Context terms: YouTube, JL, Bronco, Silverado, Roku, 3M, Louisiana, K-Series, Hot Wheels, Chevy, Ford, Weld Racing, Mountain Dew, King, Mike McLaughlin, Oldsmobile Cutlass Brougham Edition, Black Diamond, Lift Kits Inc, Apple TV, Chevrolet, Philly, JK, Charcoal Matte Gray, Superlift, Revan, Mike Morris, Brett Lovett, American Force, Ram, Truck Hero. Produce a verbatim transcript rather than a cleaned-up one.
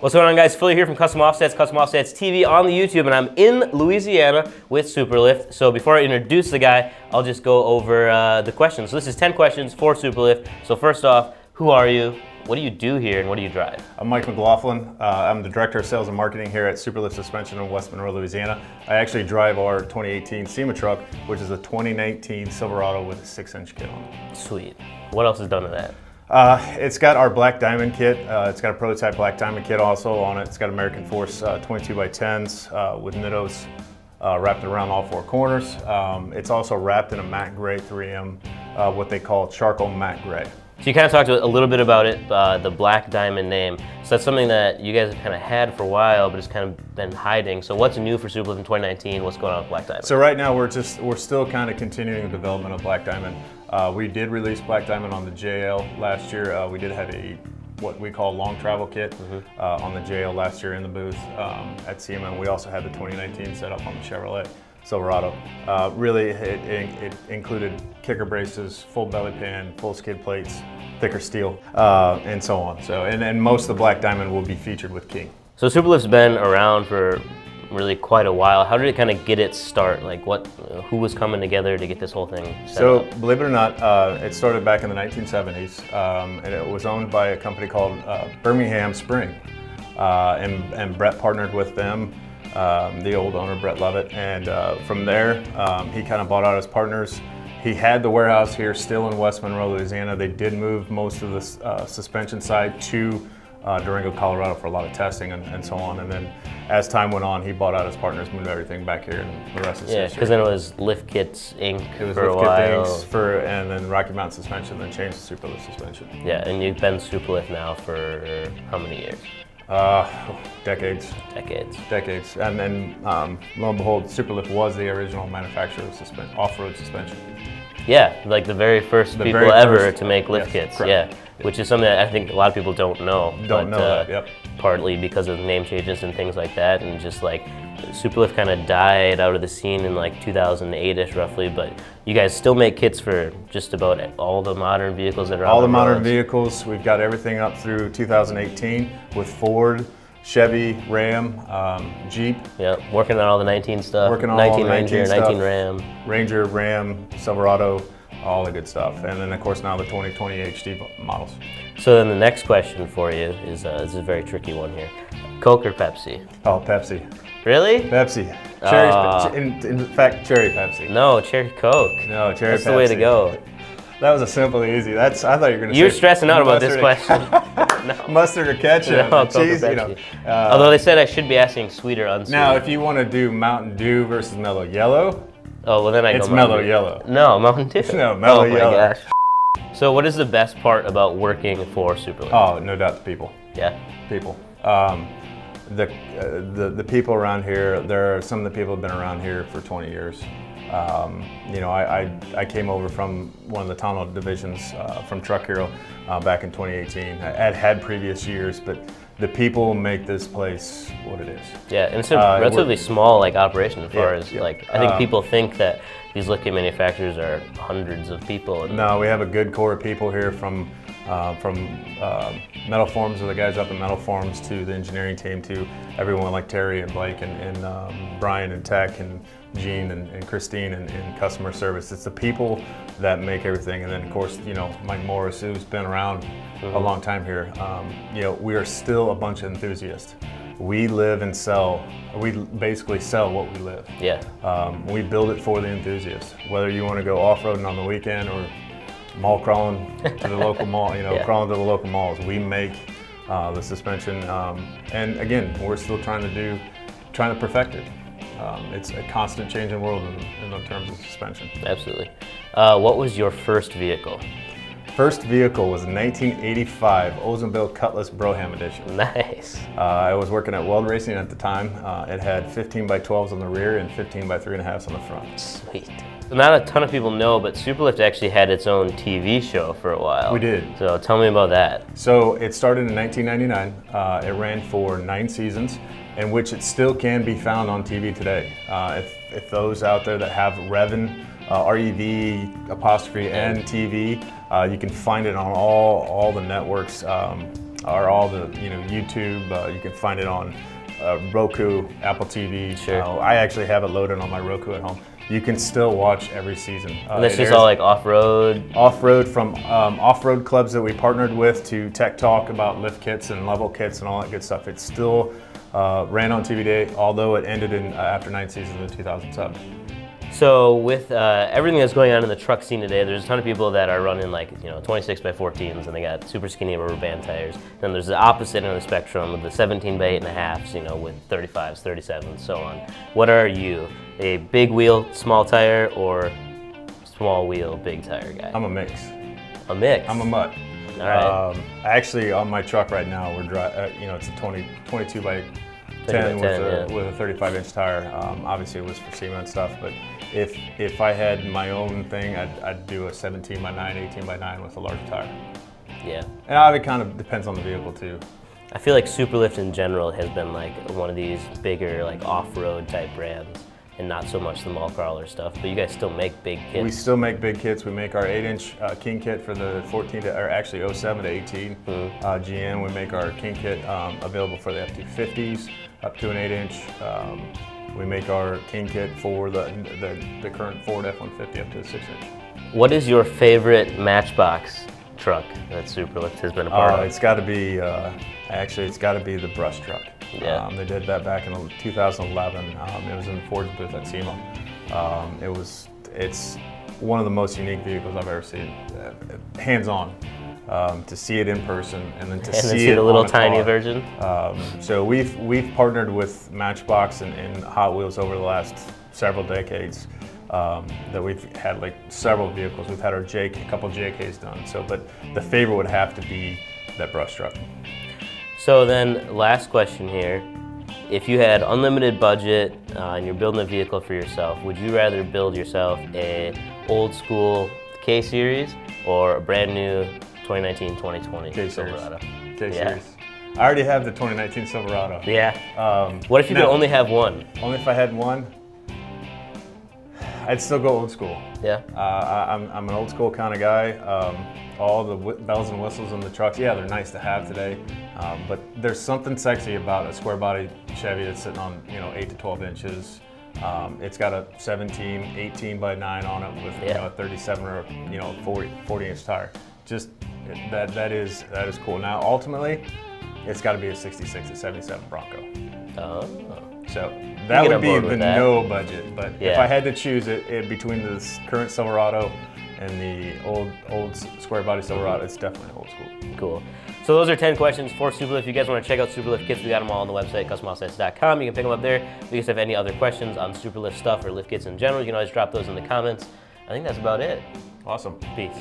What's going on, guys? Philly here from Custom Offsets, Custom Offsets T V on the YouTube, and I'm in Louisiana with Superlift. So before I introduce the guy, I'll just go over uh, the questions. So this is ten questions for Superlift. So first off, who are you? What do you do here, and what do you drive? I'm Mike McLaughlin. Uh, I'm the Director of Sales and Marketing here at Superlift Suspension in West Monroe, Louisiana. I actually drive our twenty eighteen SEMA truck, which is a twenty nineteen Silverado with a six inch kit on it. Sweet. What else is done to that? Uh, it's got our Black Diamond kit. Uh, it's got a prototype Black Diamond kit also on it. It's got American Force uh, twenty-two by tens uh, with Nittos uh, wrapped around all four corners. Um, it's also wrapped in a matte gray three M, uh, what they call Charcoal Matte Gray. So you kind of talked a little bit about it, uh, the Black Diamond name. So that's something that you guys have kind of had for a while, but it's kind of been hiding. So what's new for Superlift in twenty nineteen? What's going on with Black Diamond? So right now we're just we're still kind of continuing the development of Black Diamond. Uh, we did release Black Diamond on the J L last year. Uh, we did have a what we call long travel kit mm-hmm. uh, on the J L last year in the booth um, at SEMA. We also had the twenty nineteen set up on the Chevrolet Silverado. Uh, really, it, it, it included kicker braces, full belly pan, full skid plates, thicker steel, uh, and so on. So, and, and most of the Black Diamond will be featured with King. So Superlift's been around for really quite a while. How did it kind of get its start? Like what, who was coming together to get this whole thing set So up? Believe it or not, uh, it started back in the nineteen seventies, um, and it was owned by a company called uh, Birmingham Spring, uh, and, and Brett partnered with them. Um, the old owner, Brett Lovett, and uh, from there, um, he kind of bought out his partners. He had the warehouse here still in West Monroe, Louisiana. They did move most of the uh, suspension side to uh, Durango, Colorado for a lot of testing and, and so on. And then as time went on, he bought out his partners, moved everything back here, and the rest is history. Yeah, because then it was Lift Kits Incorporated. It was Lift Kits Incorporated, and then Rocky Mountain Suspension, then changed to Superlift Suspension. Yeah, and you've been Superlift now for how many years? Uh, decades. Decades. Decades. And then, um, lo and behold, Superlift was the original manufacturer of suspension, off-road suspension. Yeah, like the very first the people very ever first, to make lift yes, kits. Correct. Yeah, which is something that I think a lot of people don't know. Don't but, know uh, that, yep. Partly because of name changes and things like that, and just like Superlift kind of died out of the scene in like two thousand eight-ish roughly, but you guys still make kits for just about all the modern vehicles that are all on the, the modern roads. vehicles. We've got everything up through two thousand eighteen with Ford, Chevy, Ram, um, Jeep. Yep, working on all the nineteen stuff. Working on nineteen all the nineteen Ranger, stuff. nineteen Ram. Ranger, Ram, Silverado, all the good stuff. And then of course now the twenty twenty H D models. So then the next question for you is, uh, this is a very tricky one here. Coke or Pepsi? Oh, Pepsi. Really? Pepsi. Cherry, uh, in, in fact, cherry Pepsi. No, cherry Coke. No, cherry That's Pepsi. That's the way to go. That was a simple and easy. That's I thought you were going to say You're stressing out about this question. No. Mustard or ketchup, no, cheese, you know. Uh, Although they said I should be asking sweet or unsweet. Now, if you want to do Mountain Dew versus Mellow Yellow. Oh, well then I go It's Mellow Dew. Yellow. No, Mountain Dew. No, Mellow oh, Yellow. My gosh. So what is the best part about working for Superlift? Oh, no doubt the people. Yeah. People. Um, the, uh, the, the people around here, there are some of the people have been around here for twenty years. Um, you know, I, I, I came over from one of the tunnel divisions uh, from Truck Hero uh, back in twenty eighteen. I had had previous years, but the people make this place what it is. Yeah, and it's a uh, relatively small like operation as far yeah, as yeah. like, I think um, people think that these lift kit manufacturers are hundreds of people. No, we have a good core of people here from uh, from uh, Metal Forms, or the guys up in Metal Forms, to the engineering team, to everyone like Terry and Blake and, and um, Brian and Tech and Gene and, and Christine and, and customer service. It's the people that make everything. And then of course, you know, Mike Morris, who's been around mm-hmm. a long time here. Um, you know, we are still a bunch of enthusiasts. We live and sell, we basically sell what we live. Yeah. Um, we build it for the enthusiasts. Whether you want to go off-roading on the weekend or mall crawling to the local mall, you know, yeah. crawling to the local malls, we make uh, the suspension. Um, and again, we're still trying to do, trying to perfect it. Um, it's a constant changing world in, in the terms of suspension. Absolutely. Uh, what was your first vehicle? First vehicle was a nineteen eighty-five Oldsmobile Cutlass Brougham Edition. Nice. Uh, I was working at Weld Racing at the time. Uh, it had fifteen by twelves on the rear and fifteen by three and a halves on the front. Sweet. Not a ton of people know, but Superlift actually had its own T V show for a while. We did. So tell me about that. So it started in nineteen ninety-nine. Uh, it ran for nine seasons, in which it still can be found on T V today. Uh, if, if those out there that have Revan, uh, R E V apostrophe N T V, uh, you can find it on all, all the networks. Um, are all the, you know, YouTube. Uh, you can find it on uh, Roku, Apple T V. Sure. Uh, I actually have it loaded on my Roku at home. You can still watch every season. Uh, and this is all like off-road? Off-road, from um, off-road clubs that we partnered with to tech talk about lift kits and level kits and all that good stuff. It still uh, ran on T V Day, although it ended in uh, after nine seasons in two thousand seven. So with uh, everything that's going on in the truck scene today, there's a ton of people that are running like, you know, twenty-six by fourteens and they got super skinny rubber band tires. Then there's the opposite end of the spectrum with the seventeen by eight and a halves, you know, with thirty-fives, thirty-sevens, so on. What are you? A big wheel, small tire, or small wheel, big tire guy? I'm a mix. A mix? I'm a mutt. All right. Um, actually, on my truck right now, we're dry, uh, you know, it's a twenty, twenty-two by ten, with, ten, a, yeah. with a thirty-five inch tire. Um, obviously it was for SEMA and stuff, but if if I had my own thing, I'd, I'd do a seventeen by nine, eighteen by nine with a large tire. Yeah. And it kind of depends on the vehicle too. I feel like Superlift in general has been like one of these bigger like off-road type brands and not so much the mall crawler stuff, but you guys still make big kits. We still make big kits. We make our eight inch uh, King kit for the fourteen to, or actually oh seven to eighteen mm-hmm. uh, G M. We make our King kit um, available for the F two fifties up to an eight inch. Um, we make our King kit for the, the, the current Ford F one fifty up to a six inch. What is your favorite Matchbox truck that Superlift has been a part uh, of? It's got to be, uh, actually it's got to be the brush truck. Yeah. Um, they did that back in two thousand eleven. Um, it was in the Ford booth at SEMA. Um, it was, it's one of the most unique vehicles I've ever seen, uh, hands-on. Um, to see it in person and then to and see, see it the little on a tiny car. Version. Um, so we've we've partnered with Matchbox and, and Hot Wheels over the last several decades. Um, that we've had like several vehicles. We've had our J K, a couple J Ks done. So, but the favorite would have to be that brush truck. So then, last question here. If you had unlimited budget uh, and you're building a vehicle for yourself, would you rather build yourself a old school K-Series or a brand new twenty nineteen twenty twenty K-Series. Silverado? K-Series. Yeah. I already have the twenty nineteen Silverado. Yeah. Um, what if you no, could only have one? Only if I had one? I'd still go old school. Yeah. Uh, I, I'm, I'm an old school kind of guy. Um, all the w bells and whistles on the trucks, yeah, they're nice to have today. Um, but there's something sexy about a square body Chevy that's sitting on, you know, eight to twelve inches. Um, it's got a seventeen, eighteen by nine on it with, yeah, you know, a thirty-seven or, you know, forty, forty inch tire. Just that that is that is cool. Now ultimately, it's got to be a sixty-six to seventy-seven Bronco. Oh. So that would be the no budget. But yeah, if I had to choose it, it between the current Silverado and the old old square body Silverado, it's definitely old school. Cool. So those are ten questions for Superlift. If you guys want to check out Superlift kits, we got them all on the website, custom offsets dot com. You can pick them up there. If you guys have any other questions on Superlift stuff or lift kits in general, you can always drop those in the comments. I think that's about it. Awesome. Peace.